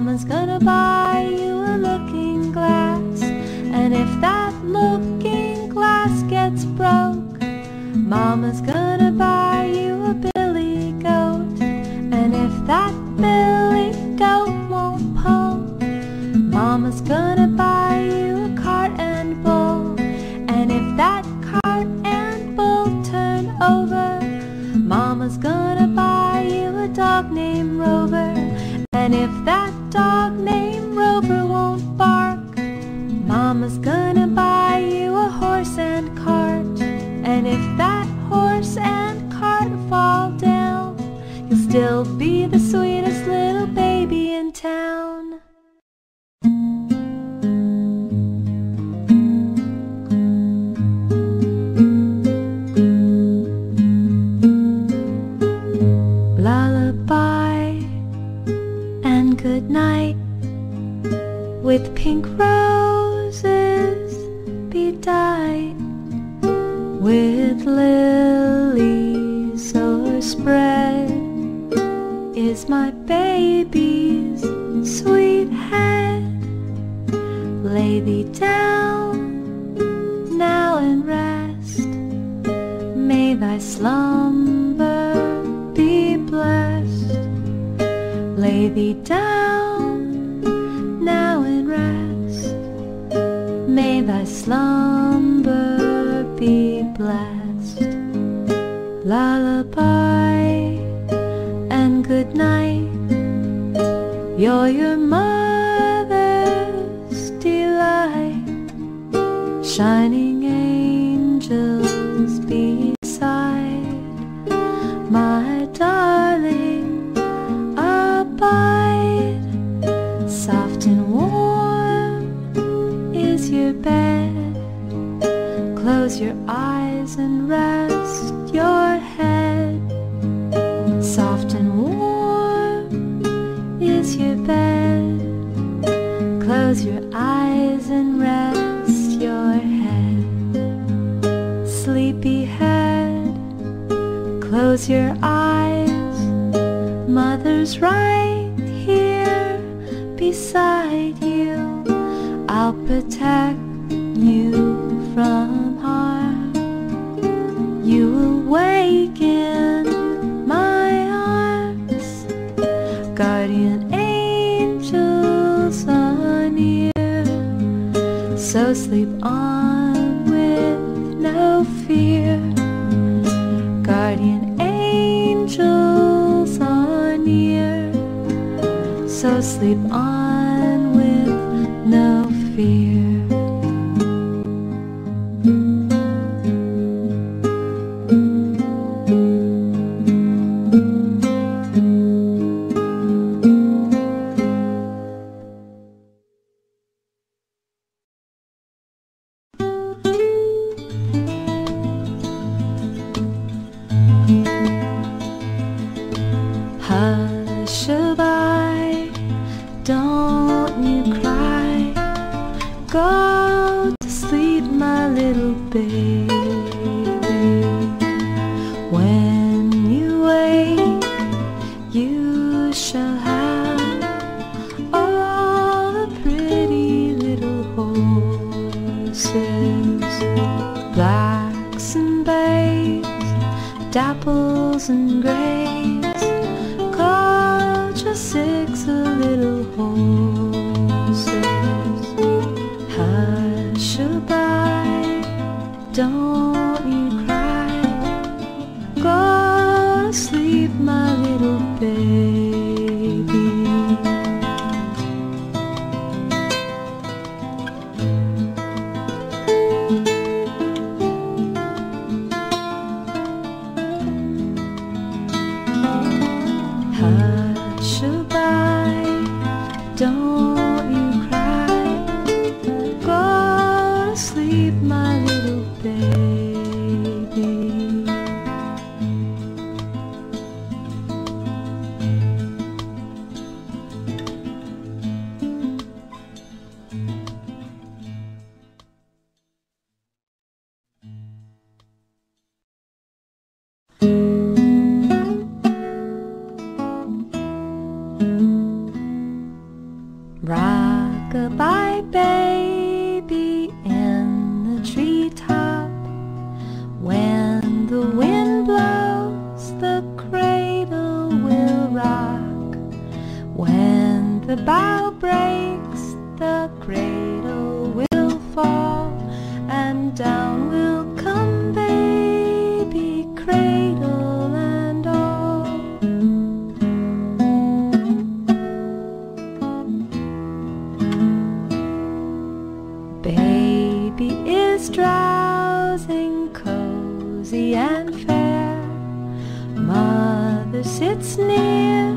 Mama's gonna buy you a looking glass, and if that looking glass gets broke, Mama's gonna buy you a billy goat, and if that billy goat won't pull, Mama's gonna buy you a cart and bull, and if that cart and bull turn over, Mama's gonna buy you a dog named Rover, and if that dog named Rover won't bark, Mama's gonna buy you a horse and cart, and if that horse and cart fall down, you'll still be the sweetest little baby in town. Good night, with pink roses bedight, with lilies o'erspread, is my baby's sweet head. Lay thee down now and rest, may thy slumber be blessed. Lay thee down now and rest, may thy slumber be blessed. Lullaby and good night, you're your mother's delight, shining angels beside, my darling abide. Soft and warm is your bed, close your eyes and rest your head. Soft and warm is your bed, close your eyes and rest your head. Sleepy head, close your eyes, Mother's right here beside you, I'll protect you from harm. You will wake in my arms, guardian angels are near, so sleep on with no fear. Guardian angels are near, so sleep on with no fear. Hushabye, don't you cry, go to sleep my little baby. When you wake, you shall have all the pretty little horses, blacks and bays, dapples and grays, six little horses. Hushabye, don't you cry, go to sleep my little baby. Don't you cry, go to sleep my little baby. Rock-a-bye, baby, in the treetop. When the wind blows, the cradle will rock. When the bough breaks, the cradle will fall, and down will come baby, cradle and all. Baby is drowsing, cozy and fair. Mother sits near,